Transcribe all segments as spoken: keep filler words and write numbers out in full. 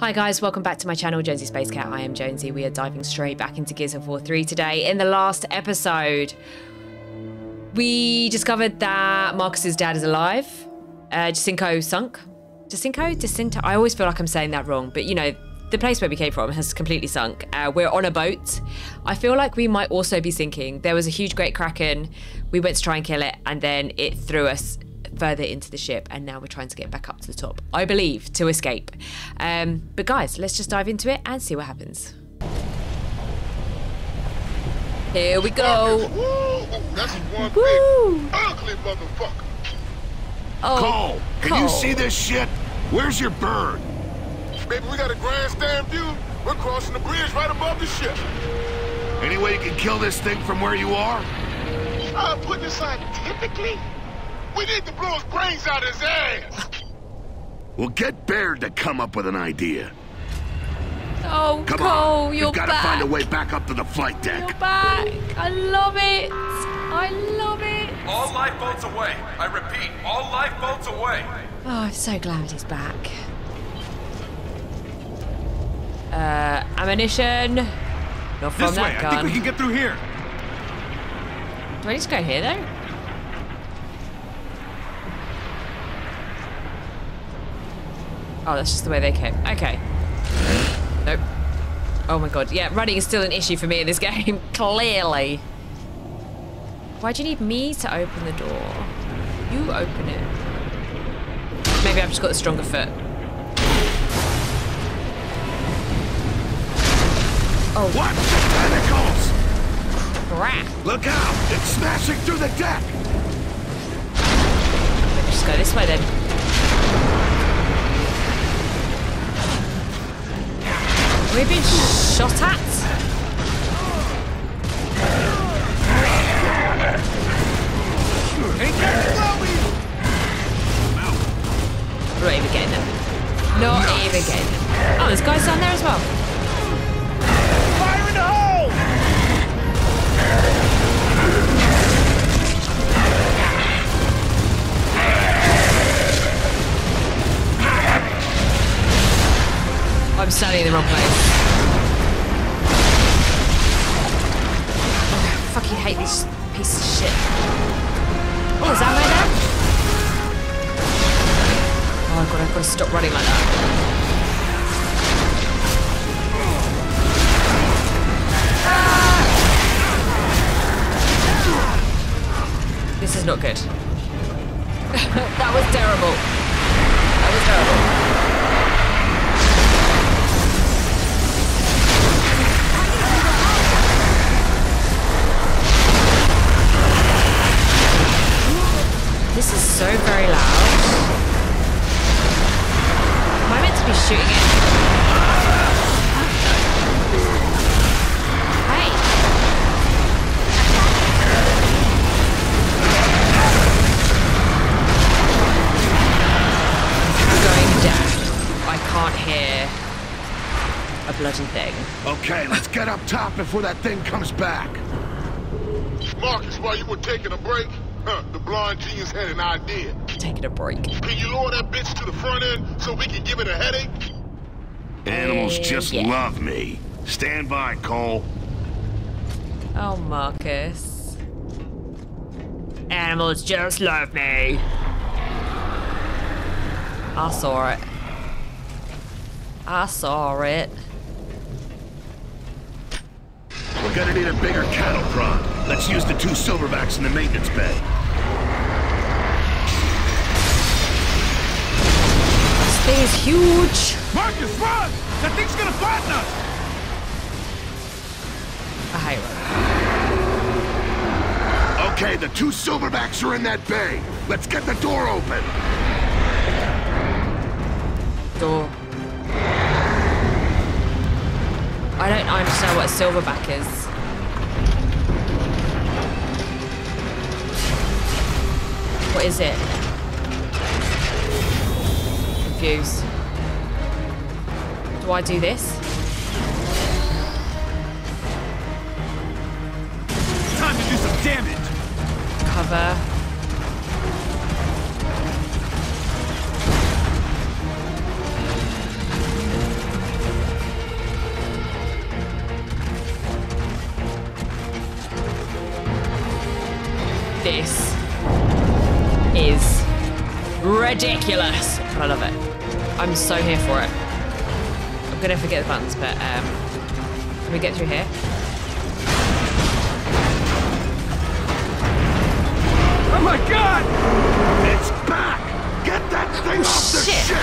Hi guys, welcome back to my channel, Jonesy Space Cat. I am Jonesy. We are diving straight back into Gears of War three today. In the last episode, we discovered that Marcus's dad is alive. Uh, Jacinto sunk. Jacinto? Jacinto? I always feel like I'm saying that wrong, but you know, the place where we came from has completely sunk. Uh, we're on a boat. I feel like we might also be sinking. There was a huge great kraken. We went to try and kill it, and then it threw us further into the ship, and now we're trying to get back up to the top, I believe, to escape. Um, but guys, let's just dive into it and see what happens. Here we go. Woo! That's one big ugly motherfucker. Oh, Cole, can Cole. you see this shit? Where's your bird? Baby, we got a grandstand view. We're crossing the bridge right above the ship. Any way you can kill this thing from where you are? I'll put this scientifically. We need to blow his brains out his ass! We'll get Baird to come up with an idea. Oh, come Cole, on. you're We've gotta back. find a way back up to the flight deck. You're back! I love it! I love it! All lifeboats away. I repeat, all lifeboats away. Oh, I'm so glad he's back. Uh, ammunition. Not from this that way. gun. I think we can get through here. Do I just go here, though? Oh, that's just the way they came. Okay. Nope. Oh my god. Yeah, running is still an issue for me in this game. Clearly. Why do you need me to open the door? You open it. Maybe I've just got a stronger foot. Oh. What? Tentacles! Crap. Look out! It's smashing through the deck! Let's just go this way then. We've been shot at. We're not even getting them. Not even getting them. Oh, there's guys down there as well. Fire in the hole! I'm standing in the wrong place. I fucking hate this piece of shit. Oh, is that right there? Oh god, I've got to stop running like that. Ah! This is not good. That was terrible. That was terrible. This is so very loud. Am I meant to be shooting it? Hey! I'm going down. I can't hear a bloody thing. Okay, let's get up top before that thing comes back. Marcus, while you were taking a break, Huh, the blonde genius had an idea. Taking a break. Can you lower that bitch to the front end so we can give it a headache? Animals just yeah. love me. Stand by, Cole. Oh, Marcus. Animals just love me. I saw it. I saw it. We're gonna need a bigger cattle prod. Let's use the two silverbacks in the maintenance bay. This thing is huge! Marcus, run! That thing's gonna flatten us! I hate it. Okay, the two silverbacks are in that bay. Let's get the door open. Door. I don't understand what a silverback is. What is it? Confused. Do I do this? Time to do some damage! Cover. this is ridiculous. I love it. I'm so here for it. I'm gonna forget the buttons, but um, can we get through here? Oh my God! It's back! Get that thing off the ship!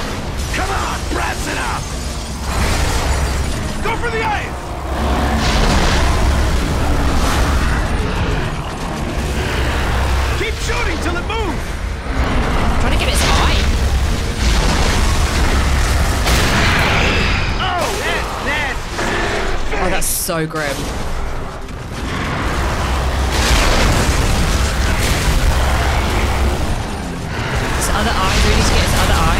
Come on, press it up! Go for the ice! Keep shooting till it moves! I'm trying to get its eye! Oh, that's nasty! Oh, that's so grim. Other eye, really, to get his other eye.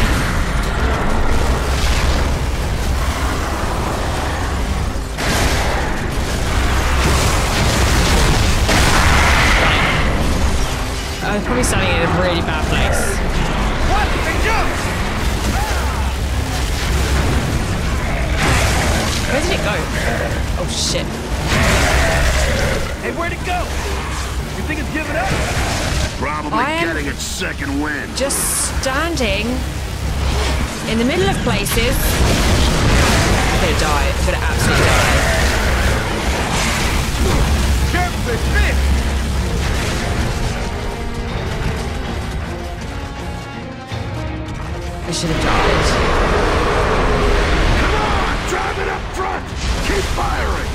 Right. I was probably standing in a really bad place. What? They jumped! Where did it go? Oh shit. Hey, where'd it go? You think it's giving up? Probably getting its second wind. Just standing in the middle of places. I'm gonna die. I'm gonna absolutely die. Careful, the fish! I should have died. Come on! Drive it up front! Keep firing!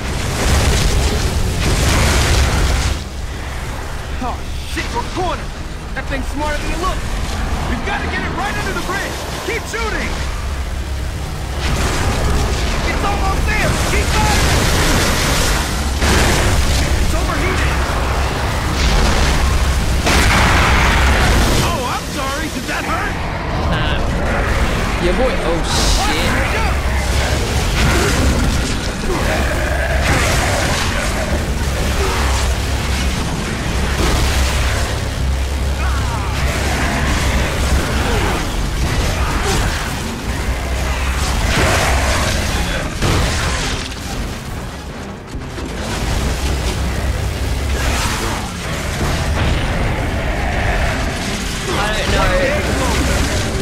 Oh, shit, we're cornered! That thing's smarter than it looks! We've got to get it right under the bridge! Keep shooting! It's almost there! Keep firing! It's overheated! Oh, I'm sorry! Did that hurt? Um... Yeah, boy... Oh, shit! Oh,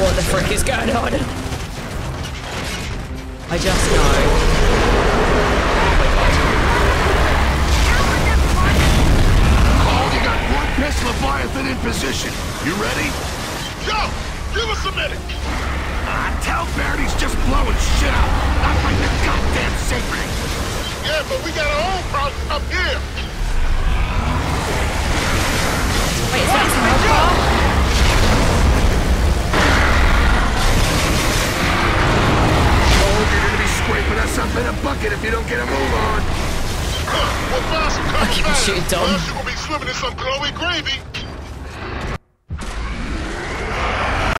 what the frick is going on? I just know. Cole, you got one piss Leviathan in position. You ready? Go! Give us a minute! Ah, tell Baird he's just blowing shit up. Not like the goddamn sacred. Yeah, but we got our own problems up here. Wait, is that some help? You're gonna be scraping us up in a bucket if you don't get a move on. Huh, we'll find some kind of magic, or else you're gonna be swimming in some glowy gravy.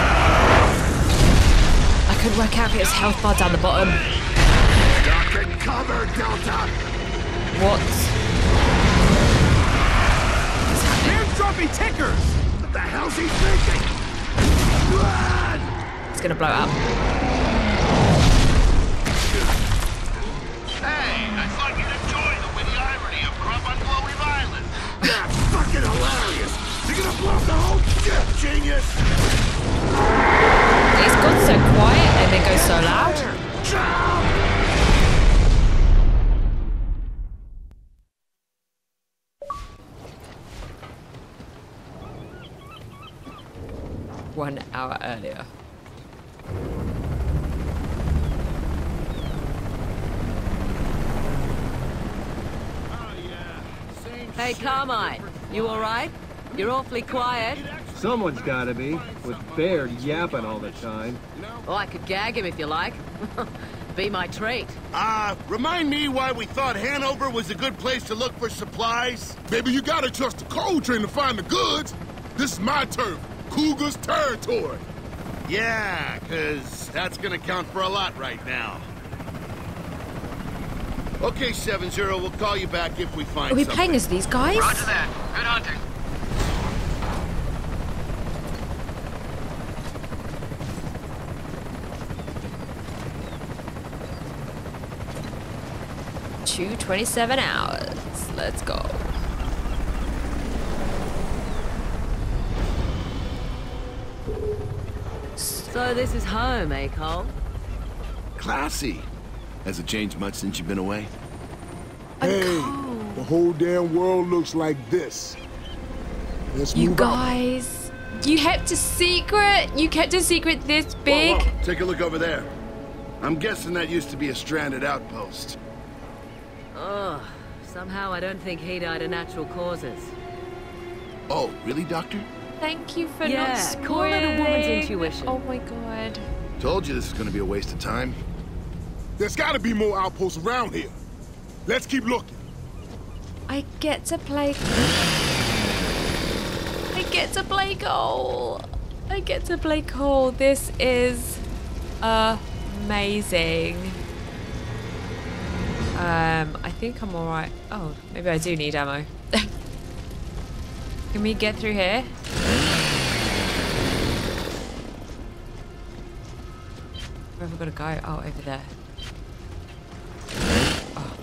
I couldn't work out if it was health bar down the bottom. Lock and cover, Delta. What? They're dropping tickers. What the hell's he thinking? Run! It's gonna blow up. Hey, I thought you'd enjoy the witty irony of Grub on Glowy Island. That's fucking hilarious! You're gonna blow the whole ship, genius! It's gone so quiet and they go so loud. Drown! One hour earlier. Hey, Carmine, you alright? You're awfully quiet. Someone's gotta be, with Baird yapping all the time. Oh, I could gag him if you like. Be my treat. Uh, remind me why we thought Hanover was a good place to look for supplies? Baby, you gotta trust the Cole Train to find the goods. This is my turf, Cougar's territory. Yeah, cause that's gonna count for a lot right now. Okay, seven zero, we'll call you back if we find something. Are we something. paying us these guys? Roger that. Good hunting. two twenty-seven hours. Let's go. So this is home, eh, Cole? Classy. Has it changed much since you've been away? Hey, the whole damn world looks like this. Let's you move guys, on. You kept a secret? You kept a secret this big? Whoa, whoa. Take a look over there. I'm guessing that used to be a stranded outpost. Ugh, somehow I don't think he died of natural causes. Oh, really, Doctor? Thank you for yeah, not spoiling. Call it a woman's intuition. Oh my god. Told you this is gonna be a waste of time. There's gotta be more outposts around here. Let's keep looking. I get to play. I get to play Cole. I get to play Cole. This is amazing. Um, I think I'm alright. Oh, maybe I do need ammo. Can we get through here? Where have we got to go? Oh, over there. Oh.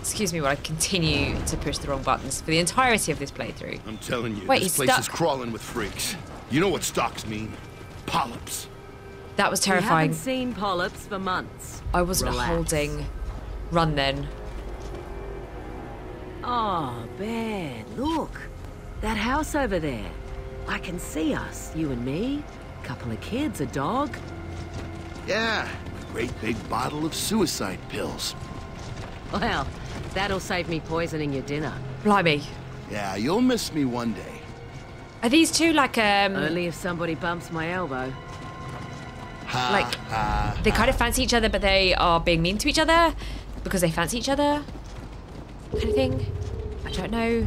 Excuse me while I continue to push the wrong buttons for the entirety of this playthrough. I'm telling you, Wait, this place stuck. is crawling with freaks. You know what stocks mean? Polyps. That was terrifying. I haven't seen polyps for months. I wasn't Relax. holding. Run then. Oh, Baird, look. That house over there. I can see us, you and me. Couple of kids, a dog. Yeah, a great big bottle of suicide pills. Well, that'll save me poisoning your dinner. Blimey. Yeah, you'll miss me one day. Are these two like, um... Only if somebody bumps my elbow. Ha, like, ha, they ha. kind of fancy each other, but they are being mean to each other because they fancy each other. Kind of thing. I don't know.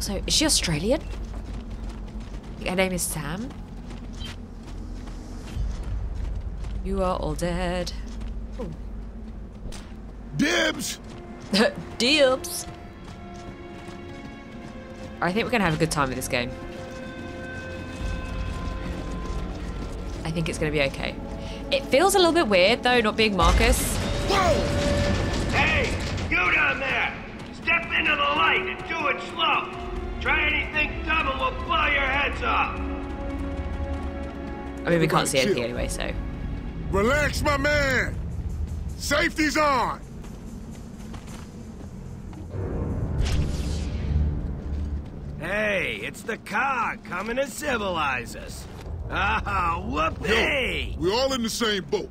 So, is she Australian? Her name is Sam. You are all dead. Ooh. Dibs! Dibs! I think we're gonna have a good time with this game. I think it's gonna be okay. It feels a little bit weird though, not being Marcus. Whoa! You down there! Step into the light and do it slow! Try anything dumb and we'll blow your heads off! I mean, we can't see anything anyway, so... Relax, my man! Safety's on! Hey, it's the car coming to civilize us. Ah, whoopee! Yo, we're all in the same boat.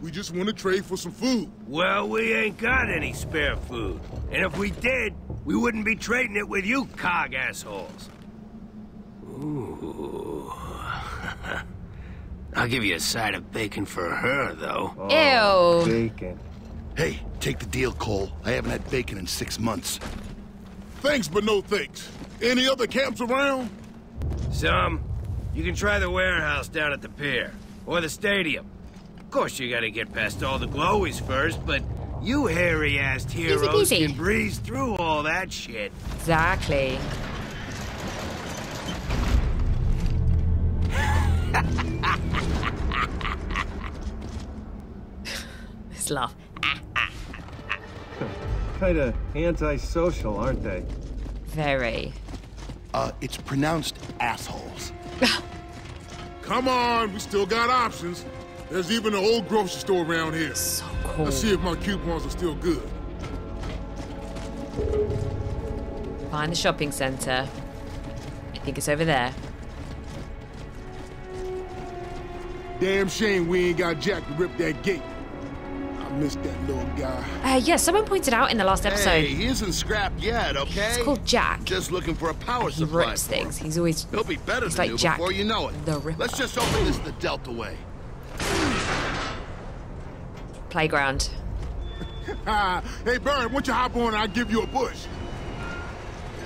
We just want to trade for some food. Well, we ain't got any spare food. And if we did, we wouldn't be trading it with you cog assholes. Ooh. I'll give you a side of bacon for her, though. Oh, ew. Bacon. Hey, take the deal, Cole. I haven't had bacon in six months. Thanks, but no thanks. Any other camps around? Some. You can try the warehouse down at the pier. Or the stadium. Of course you gotta get past all the glowies first, but you hairy-assed heroes easy, easy. can breeze through all that shit. Exactly. This laugh. Kinda antisocial, aren't they? Very. Uh, it's pronounced assholes. Come on, we still got options. There's even an old grocery store around here. So cool. Let's see if my coupons are still good. Find the shopping center. I think it's over there. Damn shame we ain't got Jack to rip that gate. I missed that little guy. Uh, yeah, someone pointed out in the last episode. Hey, he isn't scrapped yet, okay? He's called Jack. Just looking for a power he supply. He rips things. He's always. He'll be better than like you Jack before you know it. The Ripper. Let's just open this the Delta way. Playground. Hey, Baird, why don't you hop on and I'll give you a push?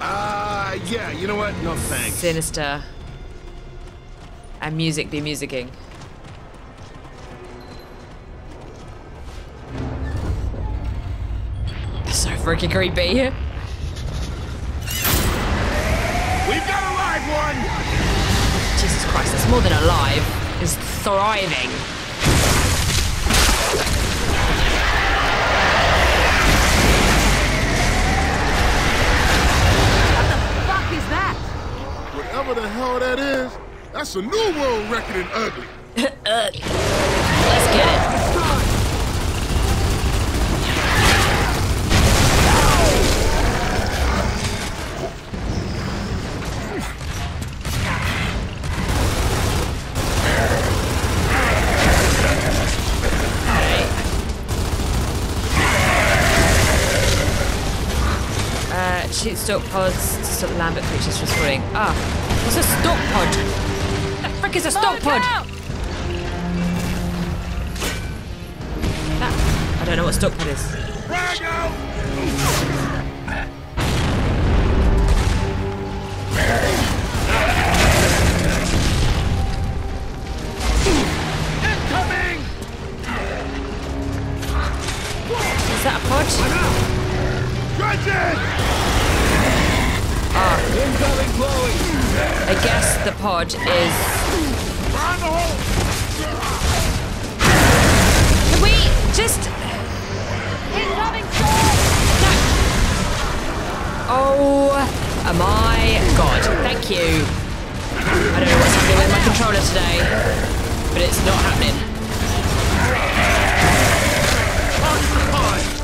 Uh, yeah, you know what? No thanks. Sinister. And music be musicking. That's so freaking creepy. We've got a live one! Jesus Christ, that's more than alive. It's thriving. What the hell that is? That's a new world record in ugly. uh, let's get it. Shoot stalk pods, stop lambert creatures restoring. Ah, what's a stalk pod? What the frick is a stalk pod? That, I don't know what stalk pod is. Incoming! Is that a pod? Enough! Crunches! Oh. I guess the pod is. Can we just? Oh my god! Thank you. I don't know what's happening with my controller today, but it's not happening. Oh, god.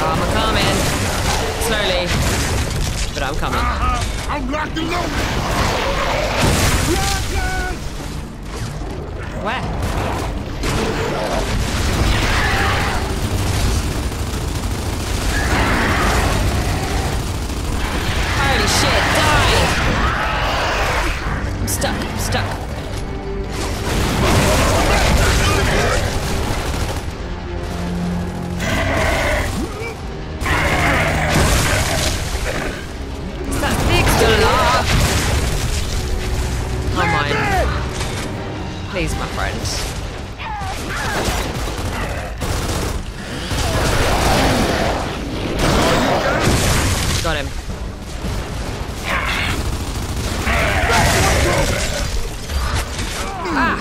Um, I'm coming. Slowly. But I'm coming. Uh, uh, I'm locked and loaded. Where? Holy shit, die! I'm stuck, I'm stuck. Please, my friends. Got him. Ah! I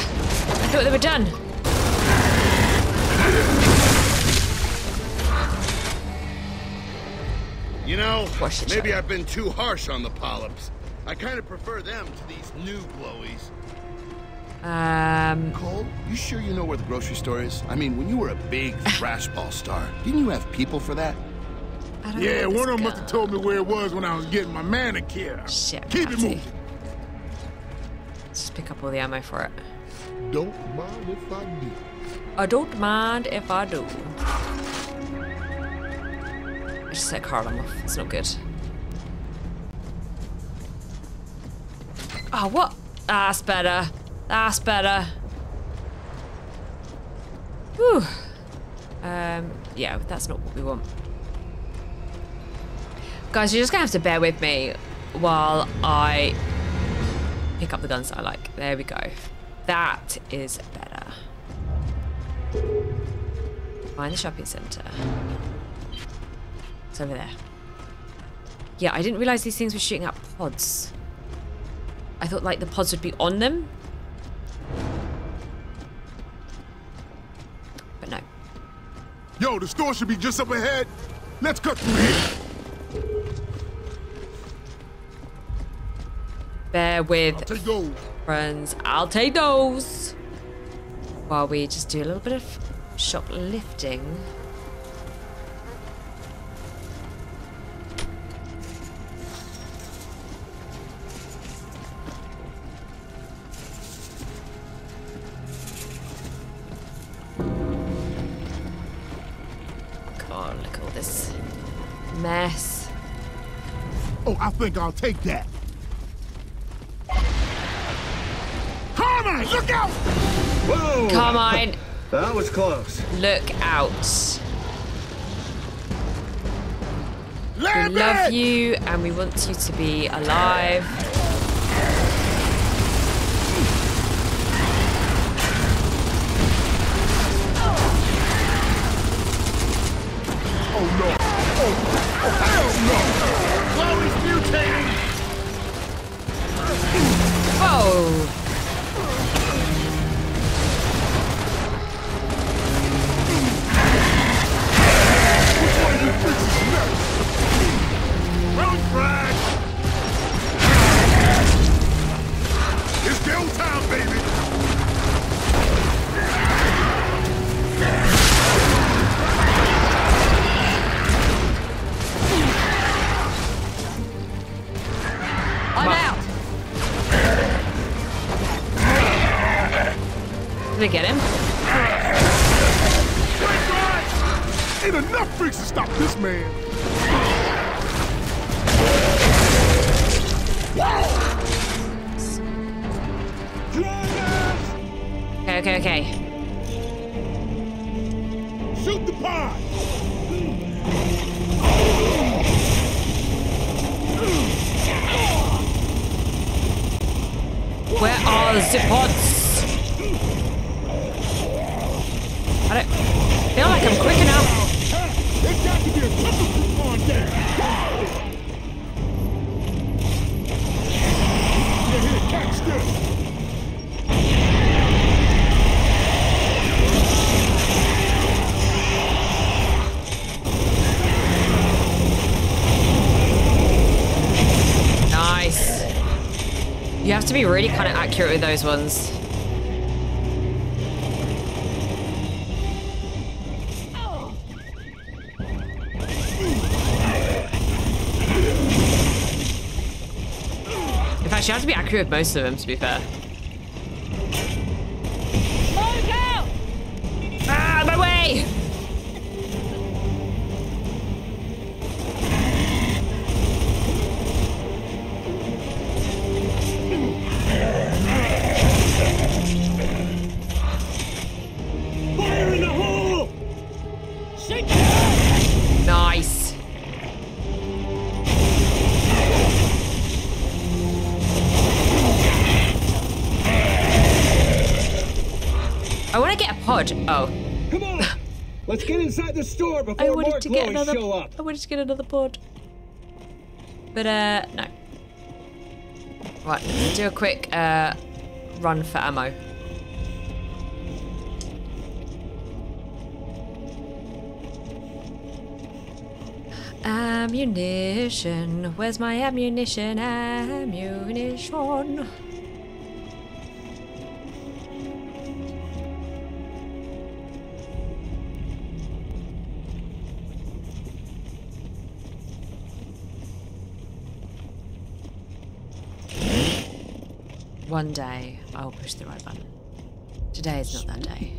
thought they were done. You know, maybe I've been too harsh on the polyps. I kind of prefer them to these new glowies. Um, Cole, you sure you know where the grocery store is? I mean, when you were a big thrash ball star, didn't you have people for that? I don't yeah, know one of them must have told me where it was when I was getting my manicure. Shit, keep it moving. Let's just pick up all the ammo for it. Don't mind if I do. I don't mind if I do. I just set Carl off. It's not good. Oh, what? That's better. That's better. Whew. Um, yeah, that's not what we want. Guys, you're just gonna have to bear with me while I pick up the guns that I like. There we go. That is better. Find the shopping centre. It's over there. Yeah, I didn't realise these things were shooting out pods. I thought like the pods would be on them. But no. Yo, the store should be just up ahead. Let's cut through here. Bear with I'll take those. friends. I'll take those. While we just do a little bit of shoplifting. Mess. Oh, I think I'll take that. Carmine, look out! Whoa! Carmine. That was close. Look out. Lambert! We love you and we want you to be alive. Oh, no. Oh, hell no! Chloe's mutating! Whoa! Did I get him? Ain't enough freaks to stop this man. Okay, okay, okay. Shoot the pod. Where are the zip pods? I don't feel like I'm quick enough. There's got to be a couple group on there. They're here to catch them. Nice. You have to be really kind of accurate with those ones. You have to be accurate with most of them, to be fair. Ah, my way! Fire in the hole! Shake it out! Nice. I want to get a pod. Oh. Come on. Let's get inside the store before I wanted more to get another, show up. I wanted to get another pod. But, uh, no. Right, let's do a quick uh, run for ammo. Ammunition. Where's my ammunition? Ammunition. One day, I'll push the right button. Today is not that day.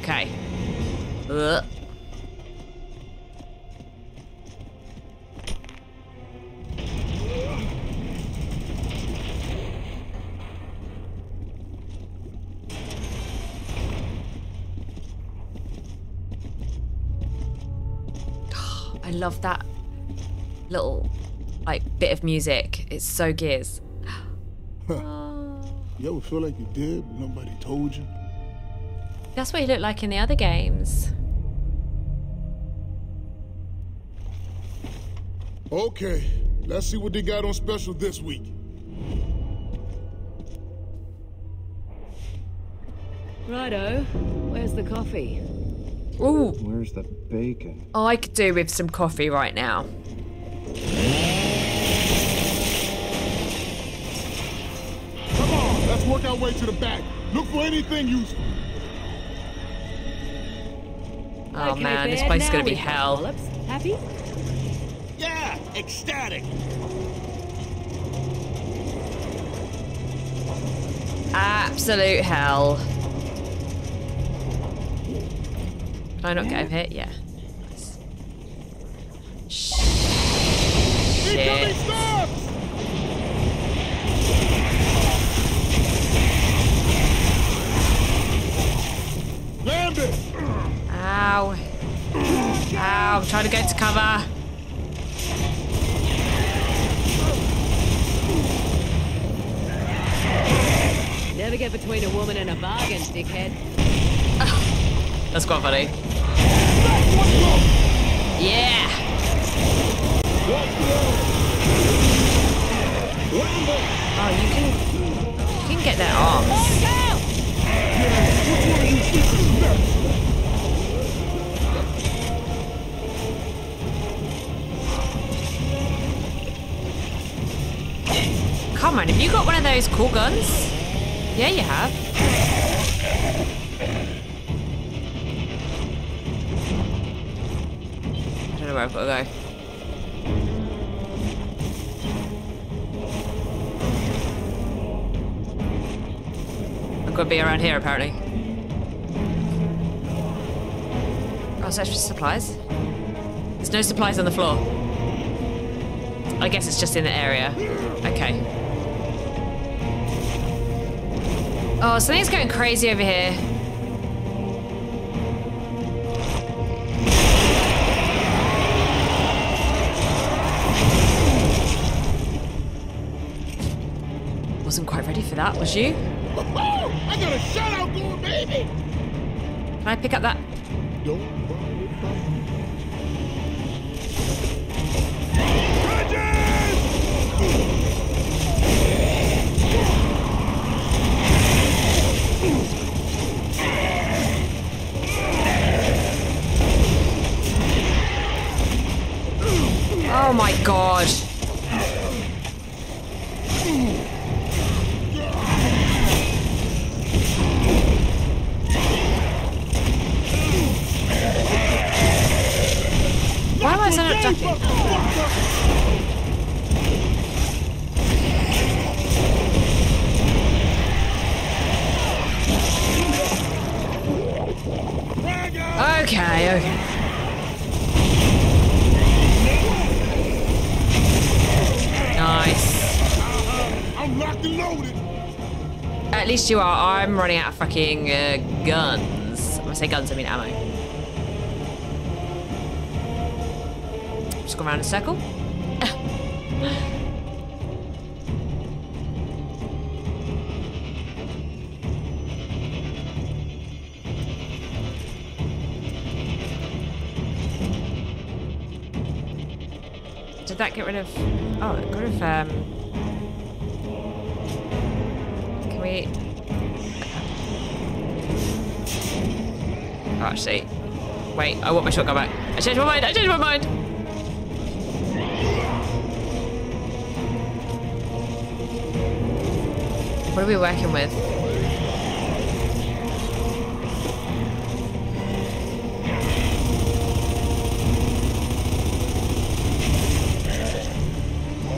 Okay. Ugh. Oh, I love that little like bit of music. It's so Gears. You ever feel like you did but nobody told you? That's what you look like in the other games. Okay, let's see what they got on special this week. Righto, where's the coffee? Ooh. Where's the bacon? Oh, I could do with some coffee right now. Come on, let's work our way to the back. Look for anything useful. Oh okay, man, this place is gonna be hell. Polyps. Happy? Yeah, ecstatic. Absolute hell. Can I not get him hit? Yeah. Nice. Shit. Ow. Ow, I'm trying to get to cover. Never get between a woman and a bargain, dickhead. That's quite funny. Yeah! Oh, you can, you can get their arms. Come on, have you got one of those cool guns? Yeah, you have. I don't know where I've got to go. Could be around here, apparently. Oh, search for supplies? There's no supplies on the floor. I guess it's just in the area. Okay. Oh, something's going crazy over here. Wasn't quite ready for that, was you? I got a shout out going, baby! Can I pick up that? Don't worry about it. Oh my god. Okay, okay. Nice. I'm locked and loaded. At least you are. I'm running out of fucking uh, guns. When I say guns, I mean ammo. Just go around in a circle. Did that get rid of... Oh, it got rid of... Um... Can we... Oh, actually... Wait, I want my shotgun back. I changed my mind! I changed my mind! What are we working with?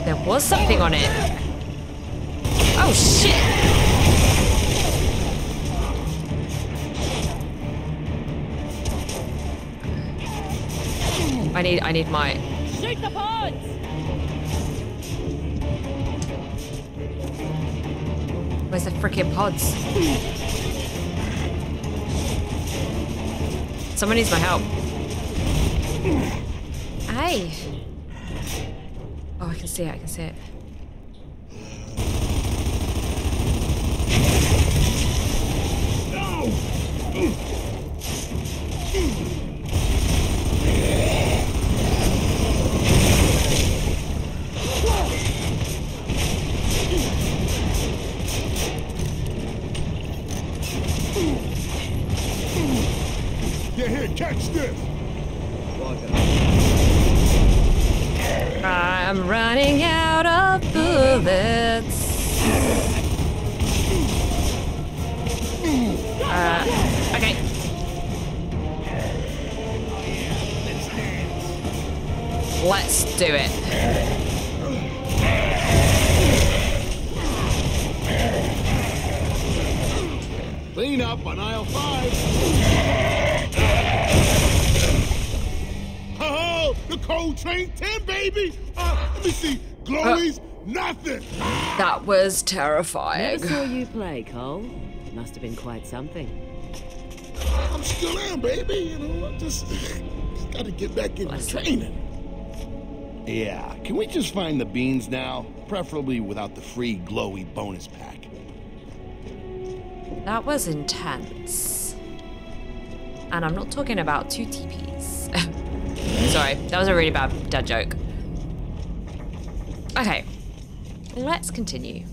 There was something on it. Oh shit! I need, I need my. Shoot the pods! Where's the frickin' pods? Someone needs my help. Hey. Oh, I can see it, I can see it. Get here, catch this! I'm running out of bullets. Uh, okay. Let's do it. Clean up on aisle five. Oh, the Cole Train ten, baby. Uh, let me see. Glory's oh. Nothing. That was terrifying. Never saw you play, Cole. It must have been quite something. I'm still in, baby. You know, I just, just gotta get back into training. Yeah. Can we just find the beans now? Preferably without the free glowy bonus pack. That was intense. And I'm not talking about two T Ps. Sorry, that was a really bad dad joke. Okay, let's continue.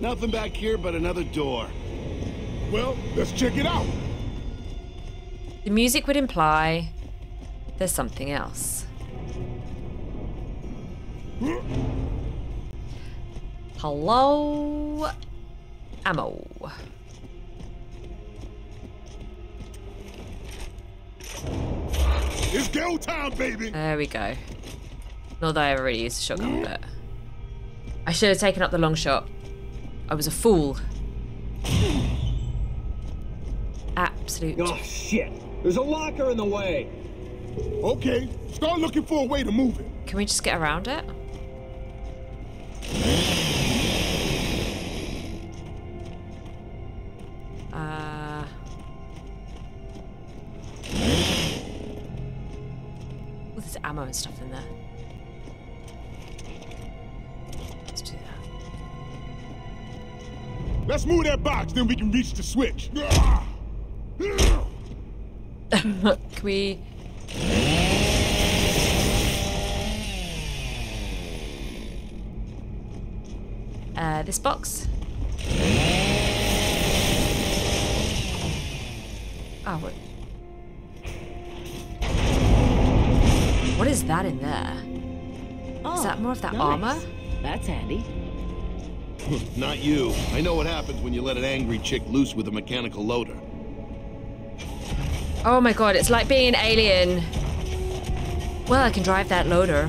Nothing back here but another door. Well, let's check it out. The music would imply there's something else. Hello? Ammo. It's go time, baby. There we go. Not that I ever really used a shotgun, but I should have taken up the long shot. I was a fool. Absolute. Oh shit! There's a locker in the way. Okay, start looking for a way to move it. Can we just get around it? Uh. Oh, there's ammo and stuff in there. Let's do that. Let's move that box, then we can reach the switch. Can we? Uh, this box. Oh, what? What is that in there? Oh, is that more of that nice. Armor? That's handy. Not you. I know what happens when you let an angry chick loose with a mechanical loader. Oh my god, it's like being an alien. Well, I can drive that loader.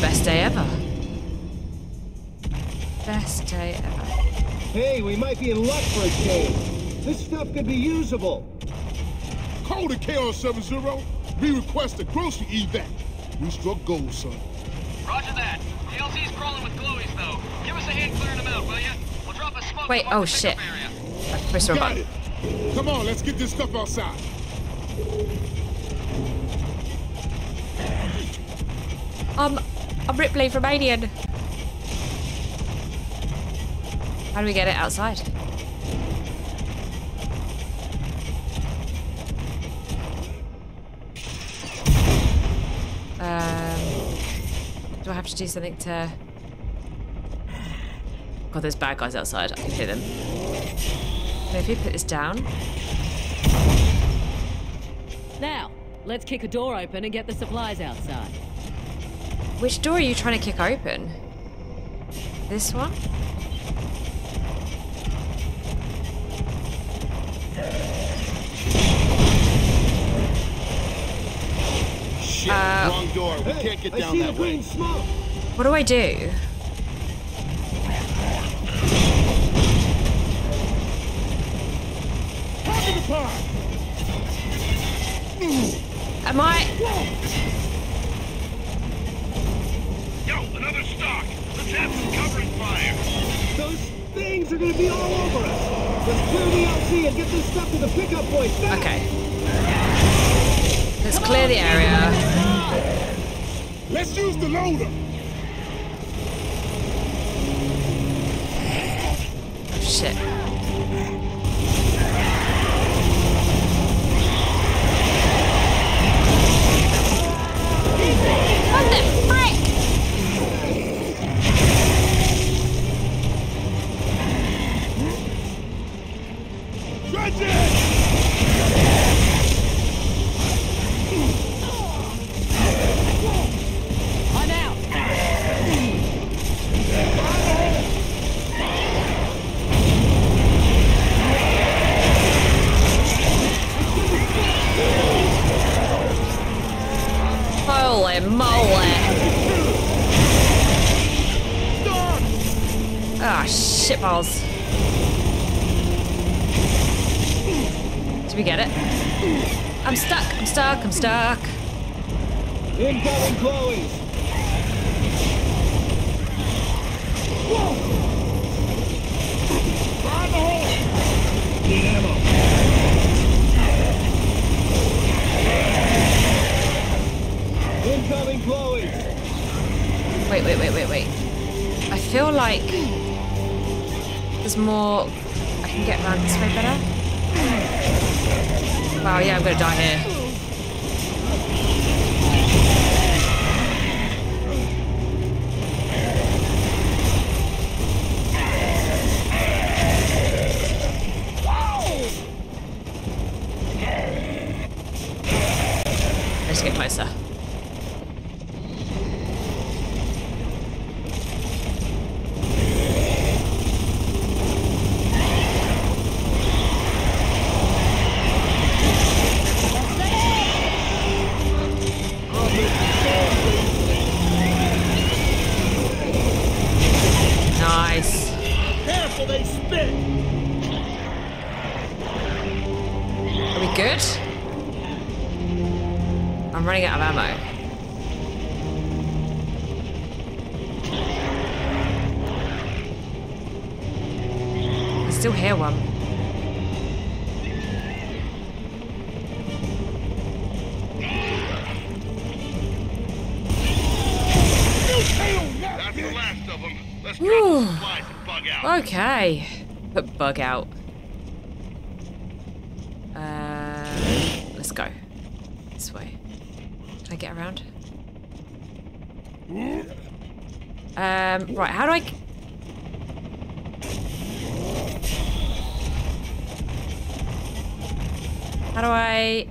Best day ever. Best day ever. Hey, we might be in luck for a change. This stuff could be usable. Call to K R seven zero. We request a grocery evac. We struck gold, son. Roger that. The L C's crawling with glowies, though. Give us a hand clearing them out, will ya? We'll drop a smoke. Wait, oh shit. Got button. It. Come on, let's get this stuff outside. Um. I'm Ripley from Alien. How do we get it outside? Um, do I have to do something to... God, there's bad guys outside. I can hear them. Maybe put this down. Now, let's kick a door open and get the supplies outside. Which door are you trying to kick open? This one? Shit, uh, wrong door. We can't get down that way. What do I do? Am I... Yo, another stock! Let's have some covering fire! Those things are gonna be all over us! Let's clear the L C and get this stuff to the pickup point! Stop. Okay. Let's Come clear on. the area. Let's use the loader! Oh, shit. What the frick? Shitballs. Did we get it? I'm stuck, I'm stuck, I'm stuck. Incoming glowies. Whoa! Find the hole! Need ammo. Incoming glowies. Wait, wait, wait, wait, wait. I feel like... There's more... I can get around this way better. Wow, yeah, I'm gonna die here. Whoa! Let's get closer. running out of ammo. I still hear one. That's the last of them. Let's drop the supplies and bug out. Okay. Bug out. Uh, let's go. This way. Can I get around? Um, right, how do I... How do I...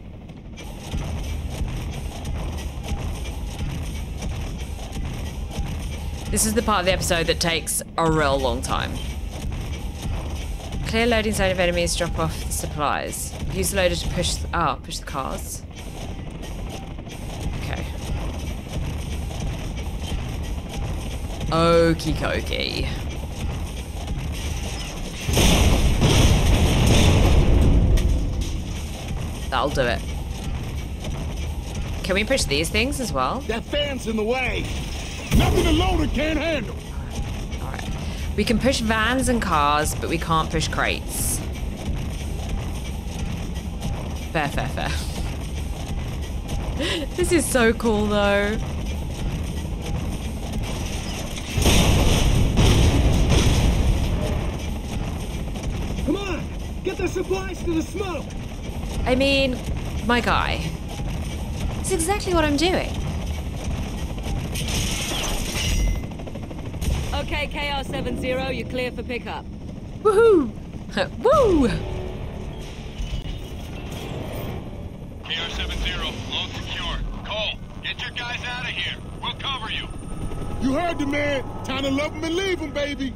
This is the part of the episode that takes a real long time. Clear loading zone of enemies, drop off the supplies. Use the loader to push... Ah, push the cars. Okay. Okie dokie. That'll do it. Can we push these things as well? That van's in the way. Nothing the loader can't handle. All right. We can push vans and cars, but we can't push crates. Fair, fair, fair. This is so cool, though. Come on, get the supplies to the smoke. I mean, my guy. It's exactly what I'm doing. Okay, K R seven zero, you're clear for pickup. Woohoo! Woo! K R seven zero, load secure. Cole, get your guys out of here. We'll cover you. You heard the man. Time to love him and leave him, baby.